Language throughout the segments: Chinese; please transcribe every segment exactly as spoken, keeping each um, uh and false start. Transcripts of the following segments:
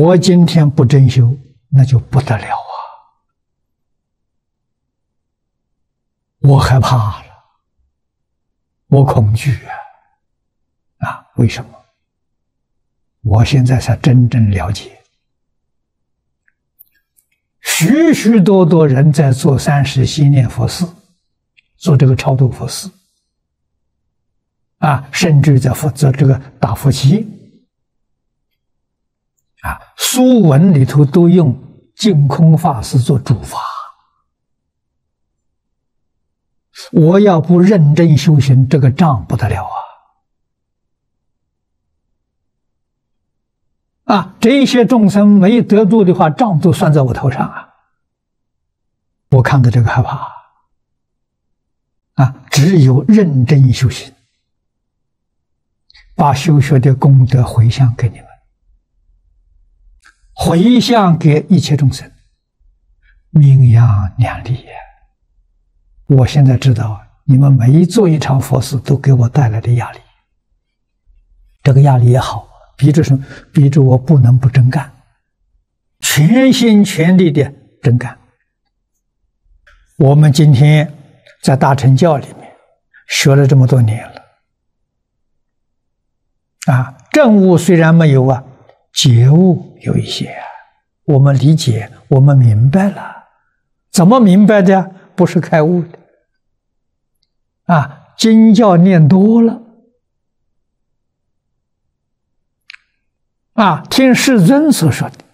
我今天不真修，那就不得了啊！我害怕了，我恐惧啊！啊，为什么？我现在才真正了解，许许多多人在做三十心念佛事，做这个超度佛事，啊，甚至在佛做这个打佛七。 啊，书文里头都用净空法师做主法。我要不认真修行，这个账不得了啊！啊，这些众生没得度的话，账都算在我头上啊！我看到这个害怕啊！只有认真修行，把修学的功德回向给你们。 回向给一切众生，名扬两利。我现在知道，你们每做一场佛事，都给我带来的压力。这个压力也好，逼着什么？逼着我不能不真干，全心全力的真干。我们今天在大乘教里面学了这么多年了，啊，正悟虽然没有啊。 觉悟有一些，我们理解，我们明白了，怎么明白的？不是开悟的，啊，经教念多了，啊，听世尊所说的，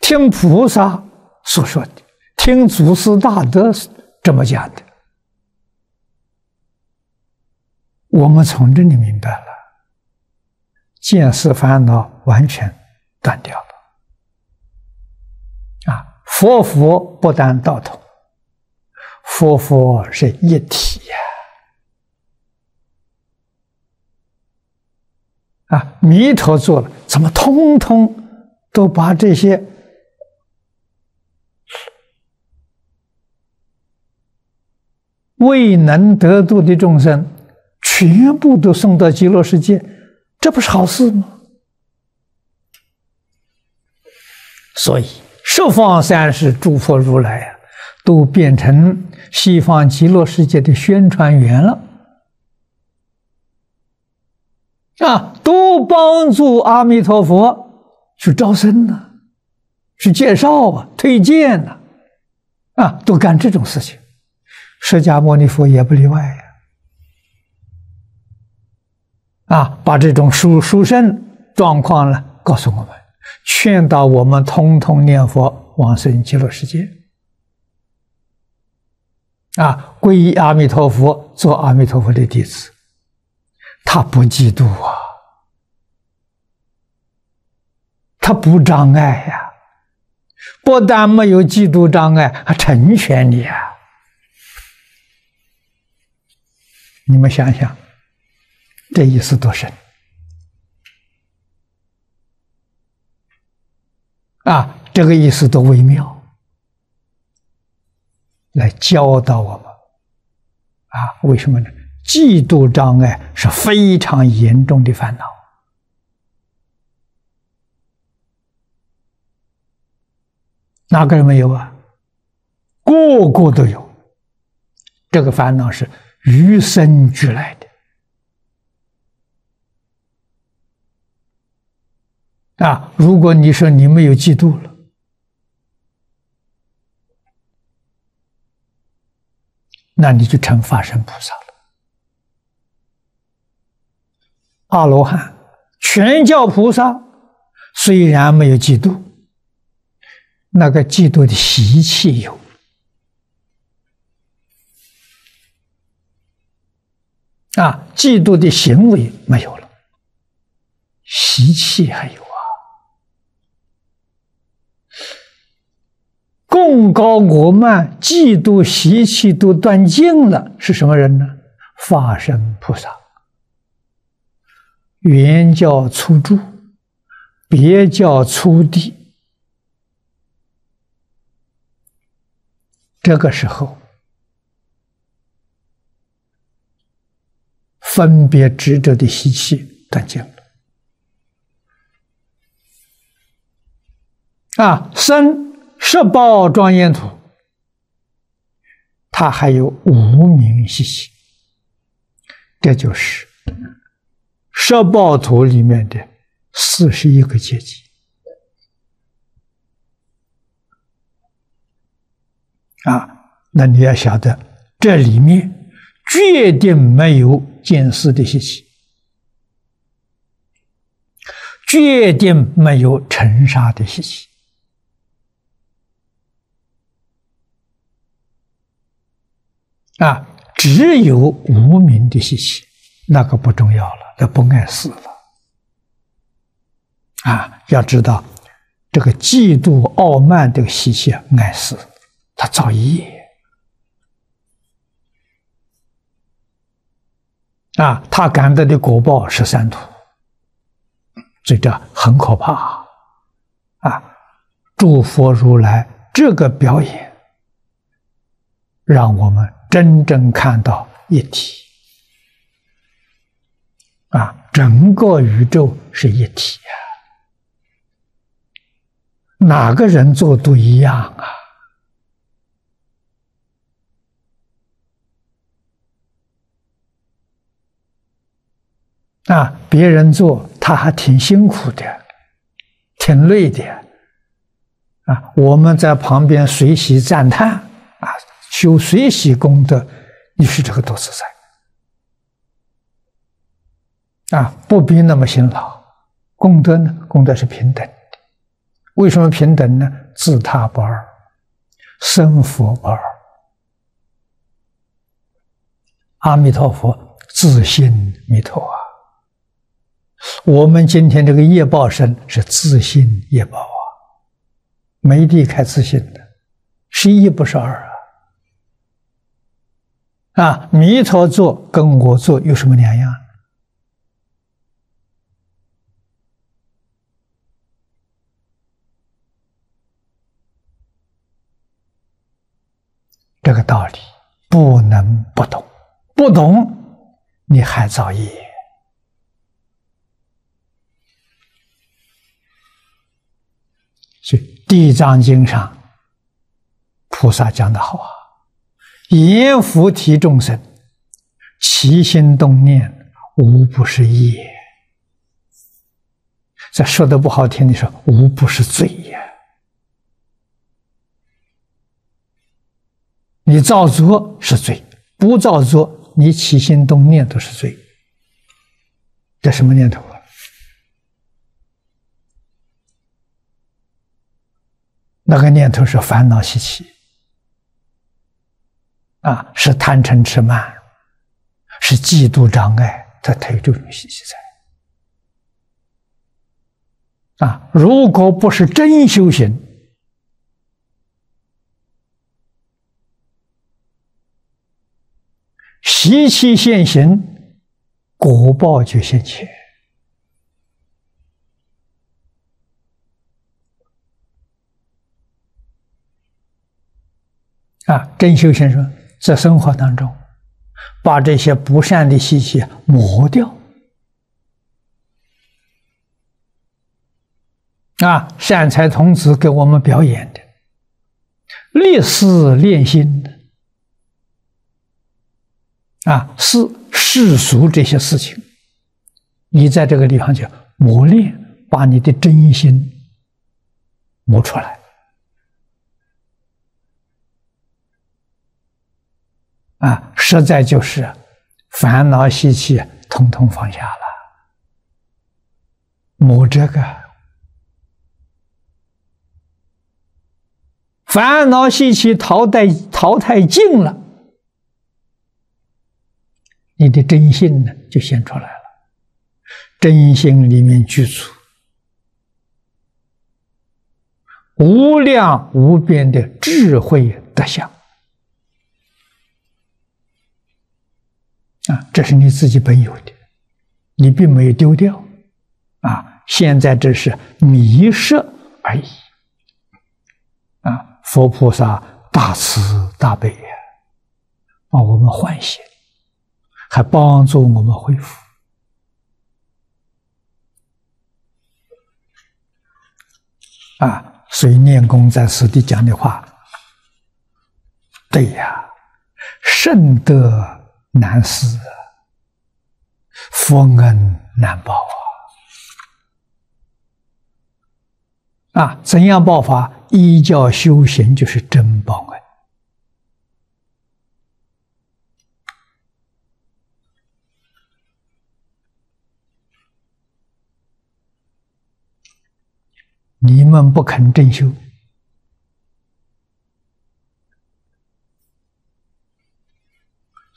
听菩萨所说的，听祖师大德这么讲的，我们从这里明白了。 见思烦恼完全断掉了，啊！佛佛不单道统，佛佛是一体呀！啊，弥陀做了，怎么通通都把这些未能得度的众生，全部都送到极乐世界？ 这不是好事吗？所以十方三世诸佛如来啊，都变成西方极乐世界的宣传员了啊，都帮助阿弥陀佛去招生呢，去介绍啊、推荐呢，啊，都干这种事情，释迦牟尼佛也不例外呀。 啊，把这种殊殊胜状况呢，告诉我们，劝导我们通通念佛往生极乐世界。啊，皈依阿弥陀佛，做阿弥陀佛的弟子，他不嫉妒啊，他不障碍呀、啊，不但没有嫉妒障碍，还成全你啊！你们想想。 这意思多深啊！这个意思多微妙，来教导我们啊！为什么呢？嫉妒障碍是非常严重的烦恼哪个人没有啊？个个都有，这个烦恼是与生俱来的。 啊！如果你说你没有嫉妒了，那你就成法身菩萨了。阿罗汉、全教菩萨虽然没有嫉妒，那个嫉妒的习气有啊，嫉妒的行为没有了，习气还有。 共高我慢、嫉妒习气都断尽了，是什么人呢？法身菩萨，原教初住，别教初地。这个时候，分别执着的习气断尽了，啊，生十报庄严土，它还有无明习气，这就是十报土里面的四十一个阶级啊。那你要晓得，这里面决定没有见思的习气，决定没有尘沙的习气。 啊，只有无明的习气，那个不重要了，那不碍事了。啊，要知道，这个嫉妒、傲慢这个习气碍事，它造业。啊，他感得的果报十三途，所以这很可怕。啊，诸佛如来这个表演，让我们 真正看到一体啊，整个宇宙是一体呀、啊，哪个人做都一样啊。啊，别人做他还挺辛苦的，挺累的啊，我们在旁边随喜赞叹啊。 修随喜功德，你是这个多自在啊！不必那么辛劳。功德呢？功德是平等的。为什么平等呢？自他不二，生佛不二。阿弥陀佛，自性弥陀啊！我们今天这个业报身是自性业报啊，没离开自性的，是一不是二啊。 啊，弥陀做跟我做有什么两样？这个道理不能不懂，不懂你还造业所以《地藏经》上菩萨讲得好啊。 言福提众生，起心动念无不是业。再说的不好听的说，无不是罪呀。你造作是罪，不造作你起心动念都是罪。这什么念头啊？那个念头是烦恼习气。 啊，是贪嗔痴慢，是嫉妒障碍，它它有这种习气在。啊，如果不是真修行，习气现行，果报就现前。啊，真修行说。 在生活当中，把这些不善的习气磨掉啊！善财童子给我们表演的，历事练心的啊，是世俗这些事情，你在这个地方就磨练，把你的真心磨出来。 啊，实在就是烦恼习气统统放下了，磨这个烦恼习气淘汰淘汰尽了，你的真心呢就现出来了，真心里面具足无量无边的智慧德相。 啊，这是你自己本有的，你并没有丢掉，啊，现在只是迷失而已。啊，佛菩萨大慈大悲呀，把我们唤醒，还帮助我们恢复。啊，所以。所以念公在此地讲的话，对呀，圣德难思，佛恩难报啊！啊，怎样报法？依教修行就是真报恩。 你们不肯正修，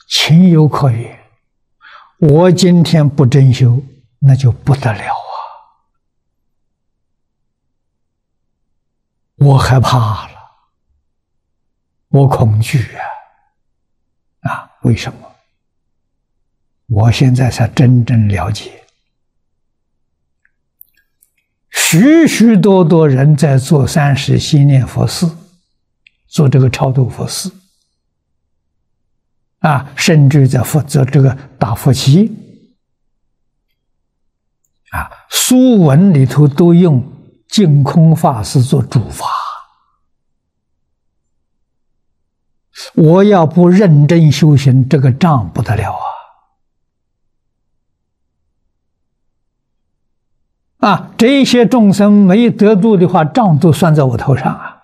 情有可原。我今天不正修，那就不得了啊！我害怕了，我恐惧啊！啊，为什么？我现在才真正了解。 许许多多人在做三世心念佛事，做这个超度佛事，啊，甚至在佛做这个打佛七，啊，书文里头都用净空法师做主法。我要不认真修行，这个账不得了啊！ 啊，这些众生没得度的话，账都算在我头上啊！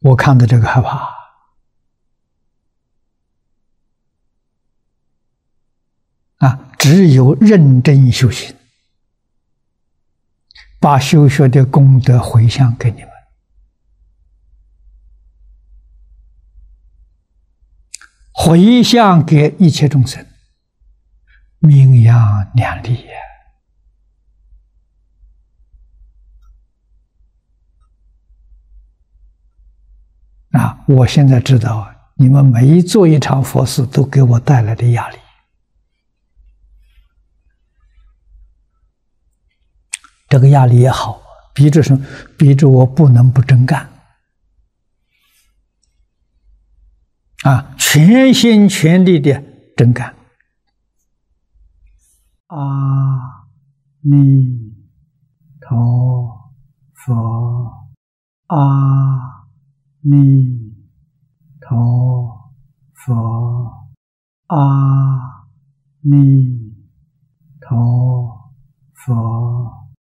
我看到这个害怕啊！只有认真修行，把修学的功德回向给你们。 回向给一切众生，名扬两利呀！啊，我现在知道，你们每做一场佛事，都给我带来的压力，这个压力也好，逼着什么？逼着我不能不真干。 啊，全心全力的真干。阿弥陀佛，阿弥。